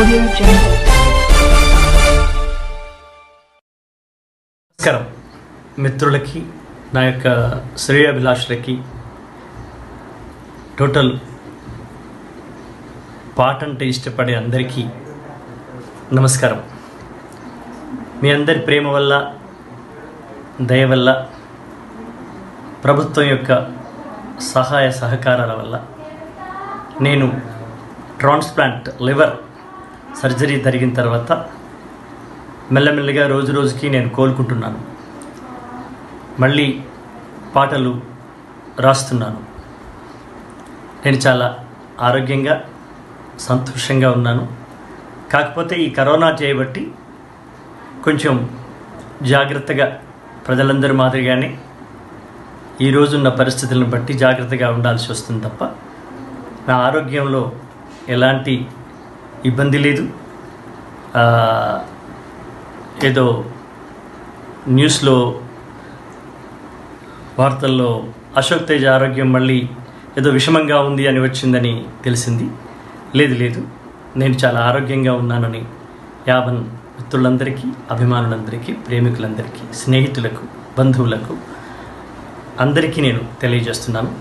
నమస్కారం మిత్రులకి నా యొక్క శ్రేయాభిలాషులకి టోటల్ పాట అంటే ఇష్టపడే అందరికీ నమస్కారం। మీ అందరి ప్రేమ వల్ల దయ వల్ల ప్రభుత్వం యొక్క సహాయ సహకారాల వల్ల నేను ట్రాన్స్ప్లాంట్ లివర్ సర్జరీ జరిగిన తర్వాత మెల్లమెల్లగా రోజు రోజుకి నేను కోలుకుంటున్నాను। మళ్ళీ పాటలు రాస్తున్నాను। నేను చాలా ఆరోగ్యంగా సంతోషంగా ఉన్నాను। కాకపోతే ఈ కరోనా చేయబట్టి కొంచెం జాగ్రత్తగా ప్రజలందరి మాదిరిగానే ఈ రోజున్న పరిస్థితులను బట్టి జాగ్రత్తగా ఉండాల్సి వస్తుంది తప్ప నా ఆరోగ్యంలో ఎలాంటి ఇబ్బంది లేదు। ఏదో న్యూస్లో వార్తల్లో అశోక్ తేజ్ ఆరోగ్యం మళ్ళీ ఏదో విషమంగా ఉంది అని వచ్చిందని తెలిసింది। లేదు లేదు, నేను చాలా ఆరోగ్యంగా ఉన్నానని యావన్ మిత్రులందరికీ అభిమానులందరికీ ప్రేమికులందరికీ స్నేహితులకు బంధువులకు అందరికీ నేను తెలియజేస్తున్నాను।